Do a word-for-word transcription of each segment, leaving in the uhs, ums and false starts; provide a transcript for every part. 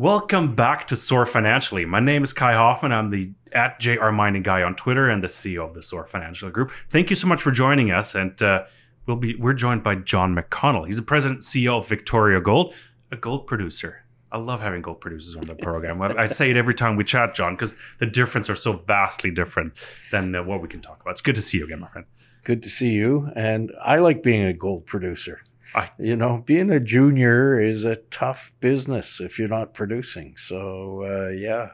Welcome back to Soar Financially. My name is Kai Hoffmann. I'm the at J R Mining Guy on Twitter and the C E O of the Soar Financial Group. Thank you so much for joining us. And uh, we'll be, we're joined by John McConnell. He's the president and C E O of Victoria Gold, a gold producer. I love having gold producers on the program. I say it every time we chat, John, because the difference are so vastly different than uh, what we can talk about. It's good to see you again, my friend. Good to see you. And I like being a gold producer. I, you know, being a junior is a tough business if you're not producing. So, uh, yeah,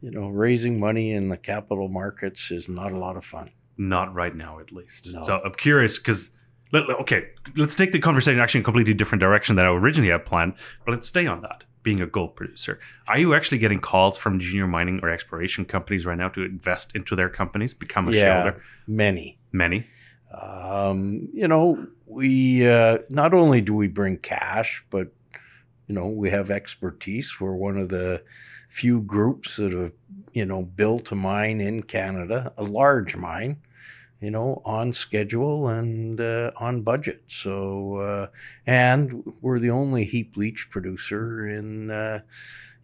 you know, raising money in the capital markets is not a lot of fun. Not right now, at least. No. So I'm curious because, let, okay, let's take the conversation actually in a completely different direction than I originally had planned. But let's stay on that, being a gold producer. Are you actually getting calls from junior mining or exploration companies right now to invest into their companies, become a yeah, shareholder? many. Many. Um, you know, we, uh, not only do we bring cash, but, you know, we have expertise. We're one of the few groups that have, you know, built a mine in Canada, a large mine, you know, on schedule and, uh, on budget. So, uh, and we're the only heap leach producer in, uh,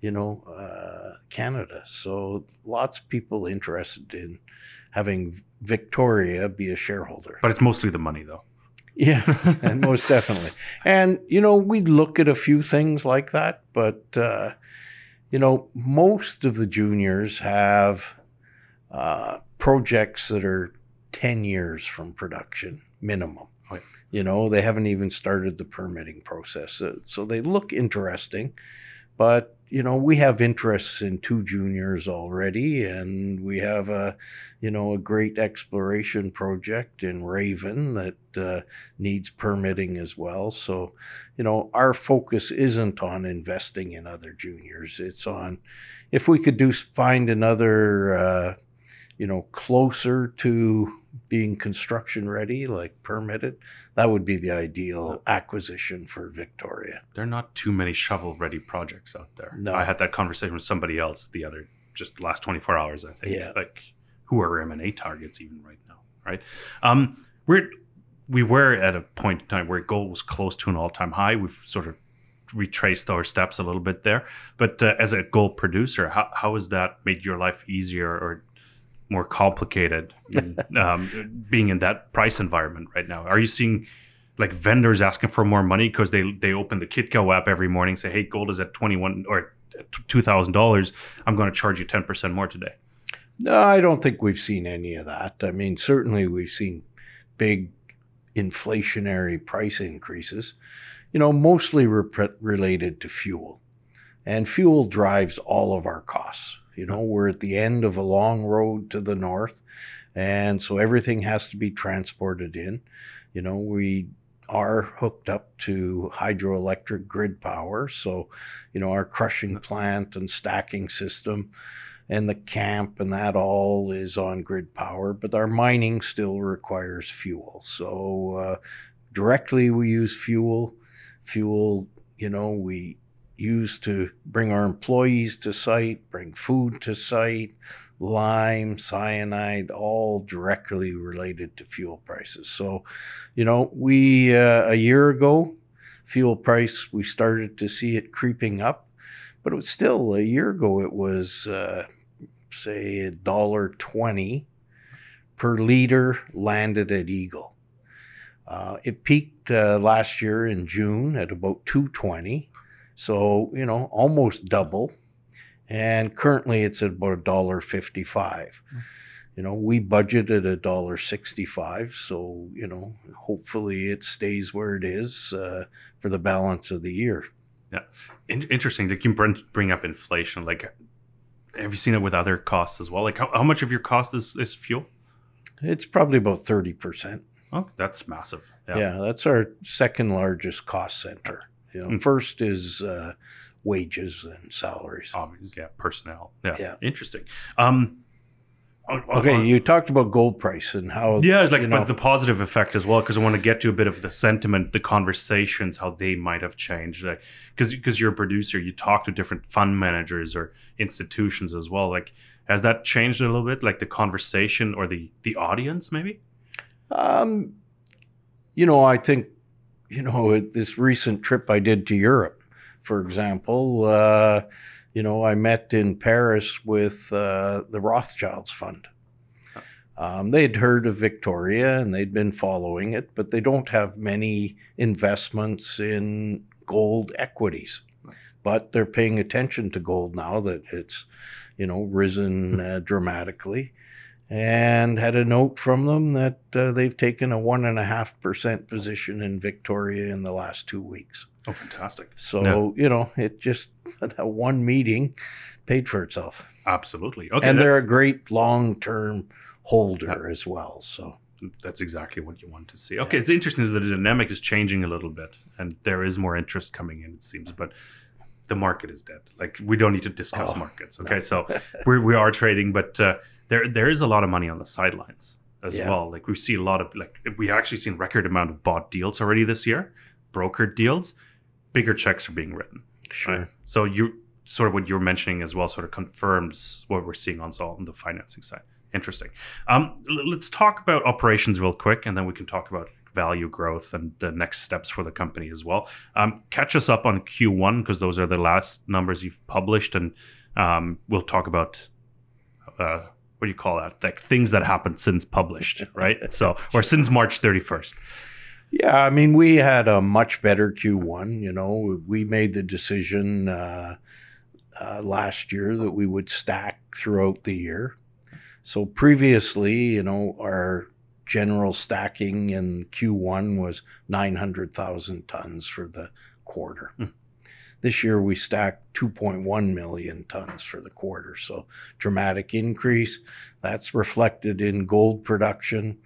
you know, uh, Canada. So lots of people interested in having Victoria be a shareholder. But it's mostly the money, though. Yeah, and most definitely. And, you know, we look at a few things like that, but, uh, you know, most of the juniors have uh, projects that are ten years from production minimum. Right. You know, they haven't even started the permitting process. So they look interesting, but, you know, we have interests in two juniors already, and we have a, you know, a great exploration project in Raven that uh, needs permitting as well. So, you know, our focus isn't on investing in other juniors. It's on, if we could do find another, uh, you know, closer to being construction ready, like permitted, that would be the ideal acquisition for Victoria. There are not too many shovel ready projects out there. No. I had that conversation with somebody else the other, just last twenty-four hours, I think. Yeah. Like, who are M and A targets even right now, right? Um, we're, we were at a point in time where gold was close to an all-time high. We've sort of retraced our steps a little bit there. But uh, as a gold producer, how, how has that made your life easier or more complicated in, um, being in that price environment right now? Are you seeing like vendors asking for more money because they they open the Kitco app every morning and say, hey, gold is at twenty-one or two thousand dollars. I'm going to charge you ten percent more today. No, I don't think we've seen any of that. I mean, certainly we've seen big inflationary price increases, you know, mostly rep- related to fuel. And fuel drives all of our costs. You know, we're at the end of a long road to the north, and so everything has to be transported in. You know, we are hooked up to hydroelectric grid power, so, you know, our crushing plant and stacking system and the camp and that all is on grid power, but our mining still requires fuel. So uh, directly we use fuel, fuel, you know, we used to bring our employees to site, bring food to site, lime, cyanide, all directly related to fuel prices. So, you know, we, uh, a year ago, fuel price, we started to see it creeping up, but it was still, a year ago, it was, uh, say, a dollar twenty per liter landed at Eagle. Uh, it peaked uh, last year in June at about two twenty. So, you know, almost double. And currently it's at about a dollar fifty-five. Mm-hmm. You know, we budgeted a dollar sixty-five. So, you know, hopefully it stays where it is uh, for the balance of the year. Yeah. In- interesting that you can bring up inflation. Like, have you seen it with other costs as well? Like, how, how much of your cost is, is fuel? It's probably about thirty percent. Oh, that's massive. Yeah, yeah, that's our second largest cost center. You know, first is uh, wages and salaries. Obviously, yeah, personnel. Yeah, yeah. Interesting. Um, okay, on, you talked about gold price and how. Yeah, it's like, you know, but the positive effect as well, because I want to get to a bit of the sentiment, the conversations, how they might have changed. Like, because because you're a producer, you talk to different fund managers or institutions as well. Like, has that changed a little bit? Like the conversation or the the audience, maybe. Um, you know, I think. You know, this recent trip I did to Europe, for example. Uh, you know, I met in Paris with uh, the Rothschilds Fund. Um, they'd heard of Victoria and they'd been following it, but they don't have many investments in gold equities. But they're paying attention to gold now that it's, you know, risen uh, dramatically, and had a note from them that uh, they've taken a one and a half percent position in Victoria in the last two weeks. Oh, fantastic. So, no. you know, it just, that one meeting paid for itself. Absolutely. Okay, and they're a great long-term holder that, as well, so. That's exactly what you want to see. Okay, yeah. It's interesting that the dynamic is changing a little bit, and there is more interest coming in, it seems, but the market is dead. Like, we don't need to discuss oh, markets, okay? No. So we're, we are trading, but uh, there there is a lot of money on the sidelines as yeah. well. Like, we see a lot of, like, we actually seen record amount of bought deals already this year, brokered deals. Bigger checks are being written. Sure. Right? So you sort of what you're mentioning as well sort of confirms what we're seeing on, on the financing side. Interesting. Um, let's talk about operations real quick, and then we can talk about value growth and the next steps for the company as well. Um, catch us up on Q one, because those are the last numbers you've published, and um, we'll talk about uh, what do you call that? Like things that happened since published, right? So, or since March thirty-first. Yeah, I mean, we had a much better Q one. You know, we made the decision uh, uh, last year that we would stack throughout the year. So previously, you know, our general stacking in Q one was nine hundred thousand tons for the quarter. Mm. This year we stacked two point one million tons for the quarter. So dramatic increase. That's reflected in gold production.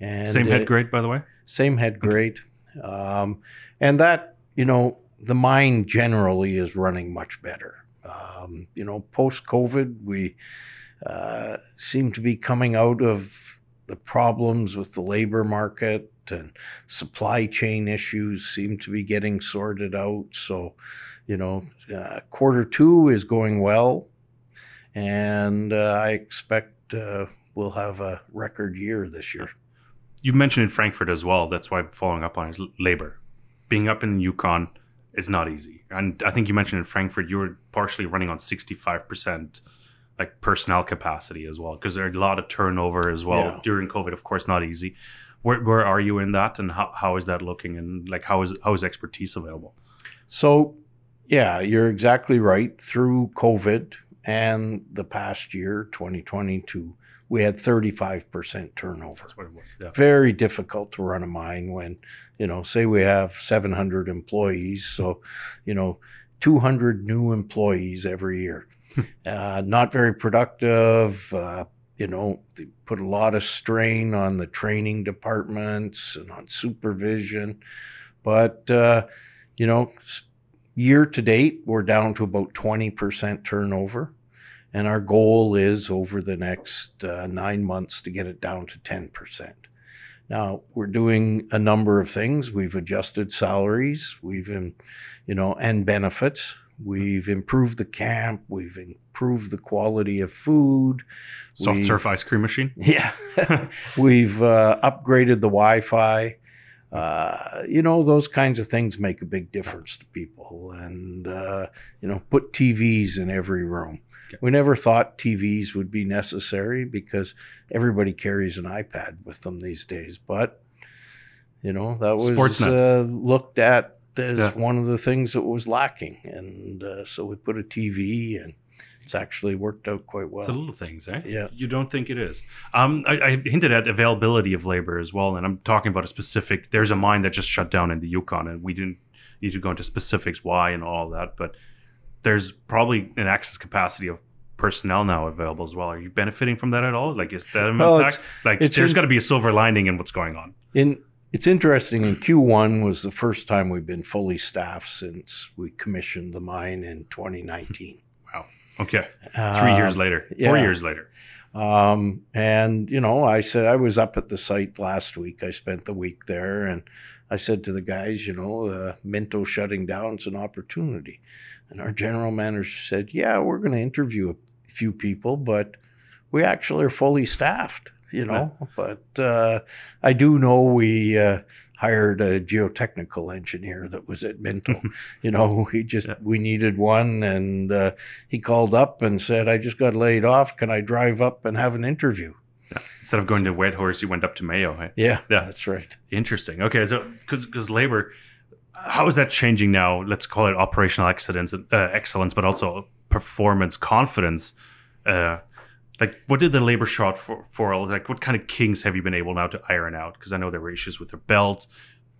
And same head grade, by the way? Same head grade. Okay. Um, and that, you know, the mine generally is running much better. Um, you know, post-COVID, we uh, seem to be coming out of the problems with the labor market, and supply chain issues seem to be getting sorted out. So, you know, uh, quarter two is going well, and uh, I expect uh, we'll have a record year this year. You mentioned in Frankfurt as well. That's why I'm following up on is labor. Being up in Yukon is not easy. And I think you mentioned in Frankfurt, you were partially running on sixty-five percent like personnel capacity as well, because there's a lot of turnover as well yeah. during COVID, of course, not easy. Where, where are you in that, and how, how is that looking, and like how is how is expertise available? So, yeah, you're exactly right. Through COVID and the past year, twenty twenty-two, we had thirty-five percent turnover. That's what it was. Yeah. Very difficult to run a mine when, you know, say we have seven hundred employees, so, you know, two hundred new employees every year. uh, not very productive. Uh, you know, they put a lot of strain on the training departments and on supervision. But, uh, you know, year to date, we're down to about twenty percent turnover. And our goal is over the next uh, nine months to get it down to ten percent. Now, we're doing a number of things. We've adjusted salaries, we've, in, you know, and benefits. We've improved the camp. We've improved the quality of food. Soft we've, serve ice cream machine. Yeah. We've uh, upgraded the Wi-Fi. Uh, you know, those kinds of things make a big difference to people. And, uh, you know, put T Vs in every room. Okay. We never thought T Vs would be necessary because everybody carries an iPad with them these days. But, you know, that was uh, looked at is yeah. one of the things that was lacking, and uh, so we put a T V, and it's actually worked out quite well. It's the little things, eh? Yeah. You don't think it is. Um, I, I hinted at availability of labor as well, and I'm talking about a specific, there's a mine that just shut down in the Yukon, and we didn't need to go into specifics why and all that, but there's probably an excess capacity of personnel now available as well. Are you benefiting from that at all? Like, is that an well, impact? It's, like, it's there's got to be a silver lining in what's going on. In It's interesting, in Q one was the first time we've been fully staffed since we commissioned the mine in twenty nineteen. Wow. Okay. Three uh, years later, four yeah. years later. Um, and, you know, I said, I was up at the site last week. I spent the week there, and I said to the guys, you know, uh, Minto shutting down is an opportunity. And our general manager said, yeah, we're going to interview a few people, but we actually are fully staffed. You know, but uh, I do know we uh, hired a geotechnical engineer that was at Minto. You know, he just, yeah. we needed one, and uh, he called up and said, I just got laid off. Can I drive up and have an interview? Yeah. Instead of going to Whitehorse, you went up to Mayo. Right? Yeah, yeah, that's right. Interesting. Okay, so because labor, how is that changing now? Let's call it operational excellence, uh, excellence, but also performance confidence. Uh, like, what did the labor short for, for? Like, what kind of kinks have you been able now to iron out? Because I know there were issues with the belt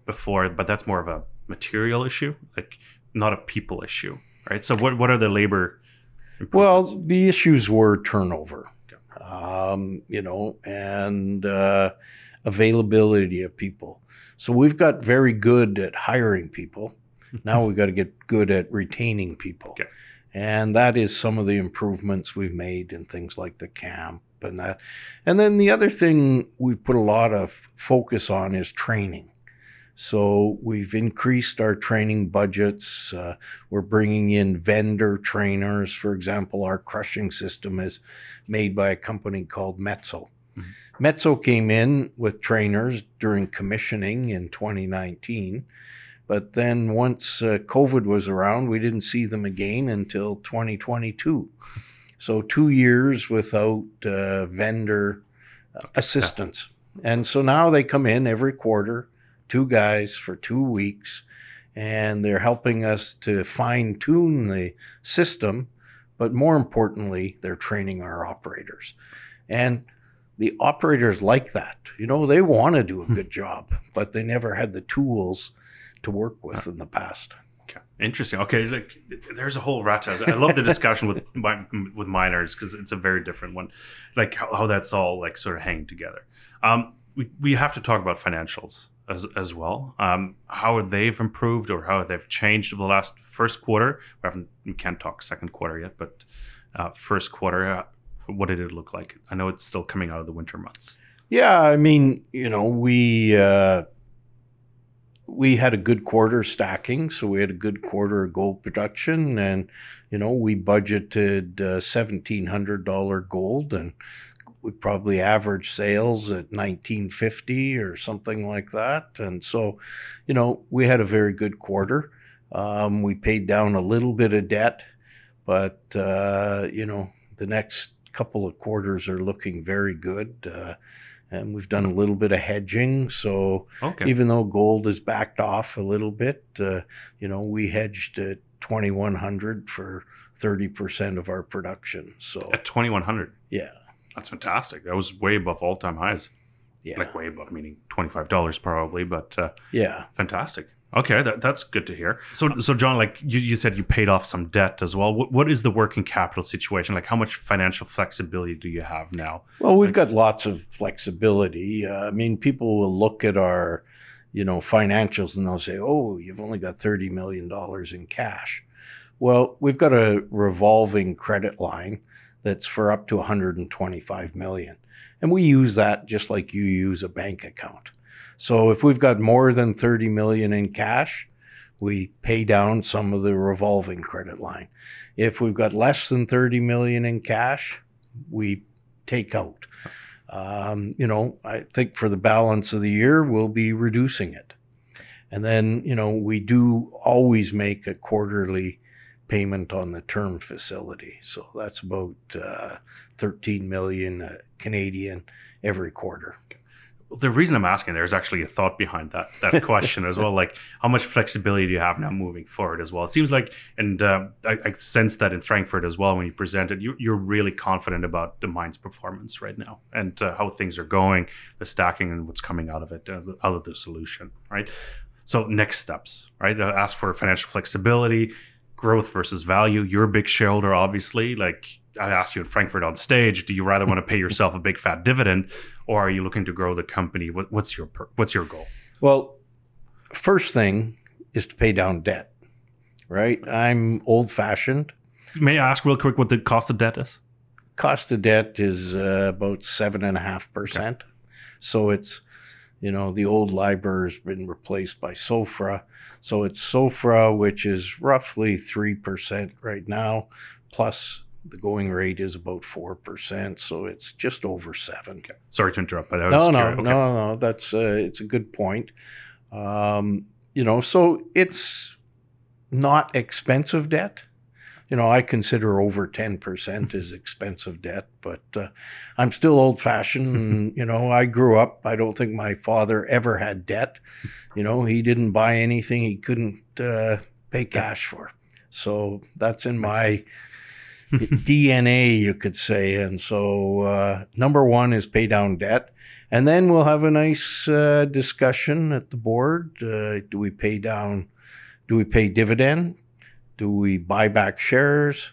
before, but that's more of a material issue, like not a people issue, right? So, what what are the labor improvements? Well, the issues were turnover. Um, you know, and uh, availability of people. So we've got very good at hiring people. Now we've got to get good at retaining people. Okay. And that is some of the improvements we've made in things like the camp and that. And then the other thing we've put a lot of focus on is training. So we've increased our training budgets. Uh, we're bringing in vendor trainers. For example, our crushing system is made by a company called Metso. Mm-hmm. Metso came in with trainers during commissioning in twenty nineteen. But then once uh, COVID was around, we didn't see them again until twenty twenty-two. So two years without uh, vendor assistance. Yeah. And so now they come in every quarter, two guys for two weeks, and they're helping us to fine-tune the system, but more importantly, they're training our operators. And the operators like that. You know, they want to do a good job, but they never had the tools to work with in the past. Okay. Interesting. Okay, like, there's a whole rat race. I love the discussion with with miners because it's a very different one, like how, how that's all like sort of hanging together. Um, we, we have to talk about financials. As, as well, um, how they've improved or how they've changed over the last first quarter. We haven't, we can't talk second quarter yet, but uh, first quarter, uh, what did it look like? I know it's still coming out of the winter months. Yeah, I mean, you know, we uh, we had a good quarter stacking, so we had a good quarter of gold production, and you know, we budgeted uh, seventeen hundred dollars gold and we probably average sales at nineteen fifty or something like that. And so, you know, we had a very good quarter. Um, we paid down a little bit of debt, but, uh, you know, the next couple of quarters are looking very good. Uh, and we've done a little bit of hedging. So okay. even though gold is backed off a little bit, uh, you know, we hedged at twenty-one hundred for thirty percent of our production. So at twenty-one hundred? Yeah. That's fantastic. That was way above all-time highs. Yeah. Like way above, meaning twenty-five dollars probably, but uh, yeah, fantastic. Okay, that, that's good to hear. So, so John, like you, you said you paid off some debt as well. What, what is the working capital situation? Like how much financial flexibility do you have now? Well, we've like, got lots of flexibility. Uh, I mean, people will look at our, you know, financials and they'll say, oh, you've only got thirty million dollars in cash. Well, we've got a revolving credit line that's for up to one hundred twenty-five million dollars. And we use that just like you use a bank account. So if we've got more than thirty million dollars in cash, we pay down some of the revolving credit line. If we've got less than thirty million dollars in cash, we take out. Um, you know, I think for the balance of the year, we'll be reducing it. And then, you know, we do always make a quarterly payment on the term facility. So that's about uh, thirteen million uh, Canadian every quarter. The reason I'm asking, there's actually a thought behind that that question as well. Like how much flexibility do you have now moving forward as well? It seems like, and uh, I, I sensed that in Frankfurt as well when you presented, you, you're really confident about the mine's performance right now and uh, how things are going, the stacking and what's coming out of it, uh, out of the solution, right? So next steps, right? Uh, ask for financial flexibility, growth versus value. You're a big shareholder, obviously. Like I asked you in Frankfurt on stage, do you rather want to pay yourself a big fat dividend, or are you looking to grow the company? What, what's your what's your goal? Well, first thing is to pay down debt, right? I'm old fashioned. May I ask real quick what the cost of debt is? Cost of debt is uh, about seven and a half percent. So it's, you know, the old LIBOR has been replaced by SOFR. So it's SOFR, which is roughly three percent right now, plus the going rate is about four percent. So it's just over seven. Okay. Sorry to interrupt, but I was no, no, okay. no, no, that's, uh, it's a good point. Um, you know, so it's not expensive debt. You know, I consider over ten percent is expensive debt, but uh, I'm still old-fashioned. And, you know, I grew up. I don't think my father ever had debt. You know, he didn't buy anything he couldn't uh, pay cash for. So that's in my D N A, you could say. And so uh, number one is pay down debt. And then we'll have a nice uh, discussion at the board. Uh, do we pay down, do we pay dividend? Do we buy back shares?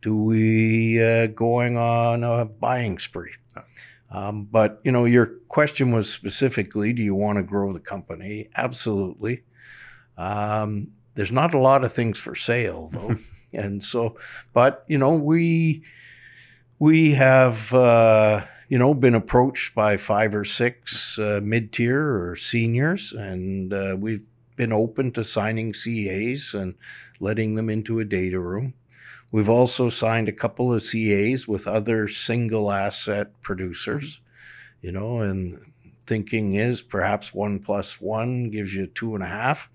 Do we uh, going on a buying spree? Um, but, you know, your question was specifically, do you want to grow the company? Absolutely. Um, there's not a lot of things for sale, though. And so, but, you know, we, we have, uh, you know, been approached by five or six uh, mid-tier or seniors, and uh, we've been open to signing C As and letting them into a data room. We've also signed a couple of C As with other single asset producers, you know, and thinking is perhaps one plus one gives you two and a half.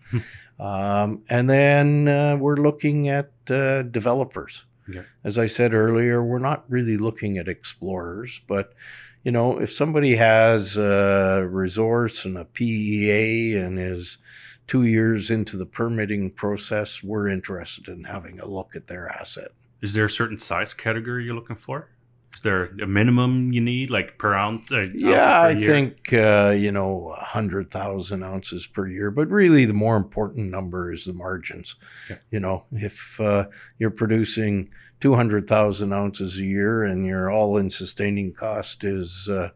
um, and then uh, we're looking at uh, developers. Yeah. As I said earlier, we're not really looking at explorers, but, you know, if somebody has a resource and a P E A and is two years into the permitting process, we're interested in having a look at their asset. Is there a certain size category you're looking for? Is there a minimum you need, like per ounce? Uh, yeah, I think, uh, you know, one hundred thousand ounces per year. But really, the more important number is the margins. Yeah. You know, if uh, you're producing two hundred thousand ounces a year and your all-in sustaining cost is uh,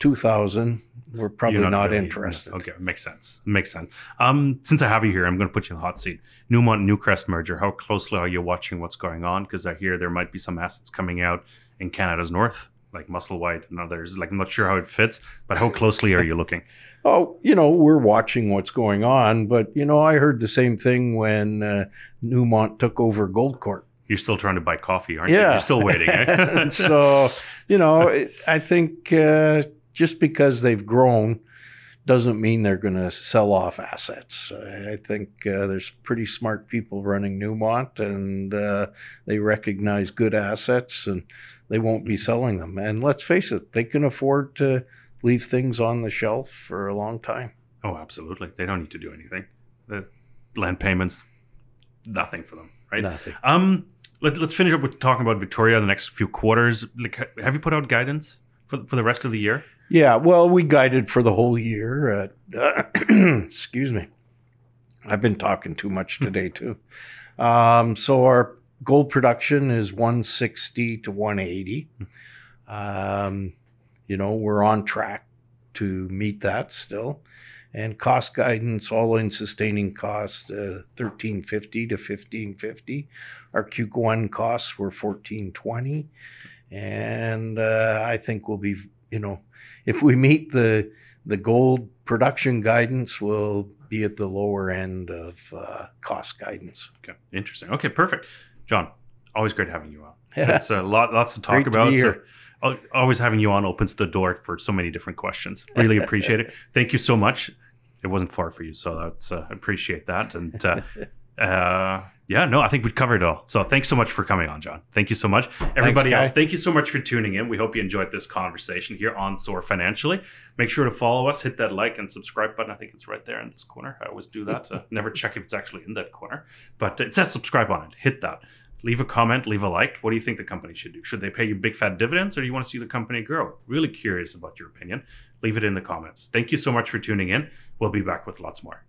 two thousand, we're probably not, not really interested. No. Okay, makes sense. Makes sense. Um, since I have you here, I'm going to put you in the hot seat. Newmont Newcrest merger, how closely are you watching what's going on? Because I hear there might be some assets coming out in Canada's north, like Muscle White and others. Like, I'm not sure how it fits, but how closely are you looking? Oh, you know, we're watching what's going on, but, you know, I heard the same thing when uh, Newmont took over Gold Court. You're still trying to buy coffee, aren't yeah. you? You're still waiting. Eh? So, you know, it, I think uh, just because they've grown doesn't mean they're going to sell off assets. I think uh, there's pretty smart people running Newmont, and uh, they recognize good assets, and they won't be selling them. And let's face it, they can afford to leave things on the shelf for a long time. Oh, absolutely. They don't need to do anything. The land payments, nothing for them, right? Nothing. Um, let, let's finish up with talking about Victoria the next few quarters. Like, have you put out guidance for, for the rest of the year? Yeah, well, we guided for the whole year. At, uh, excuse me. I've been talking too much today, too. Um, so our gold production is one sixty to one eighty. Um, you know, we're on track to meet that still. And cost guidance, all-in sustaining cost, uh, thirteen fifty to fifteen fifty. Our Q one costs were fourteen twenty. And uh, I think we'll be... You know, if we meet the the gold production guidance, we'll be at the lower end of uh, cost guidance. Okay, interesting. Okay, perfect. John, always great having you on. Yeah. It's a lot, lots to talk great about. To be here. So, always having you on opens the door for so many different questions. Really appreciate it. Thank you so much. It wasn't far for you, so that's uh, appreciate that. And uh, uh, yeah, no, I think we covered it all. So thanks so much for coming on, John. Thank you so much. Everybody else, thank you so much for tuning in. We hope you enjoyed this conversation here on Soar Financially. Make sure to follow us, hit that like and subscribe button. I think it's right there in this corner. I always do that. Uh, never check if it's actually in that corner. But it says subscribe on it. Hit that. Leave a comment, leave a like. What do you think the company should do? Should they pay you big fat dividends, or do you want to see the company grow? Really curious about your opinion. Leave it in the comments. Thank you so much for tuning in. We'll be back with lots more.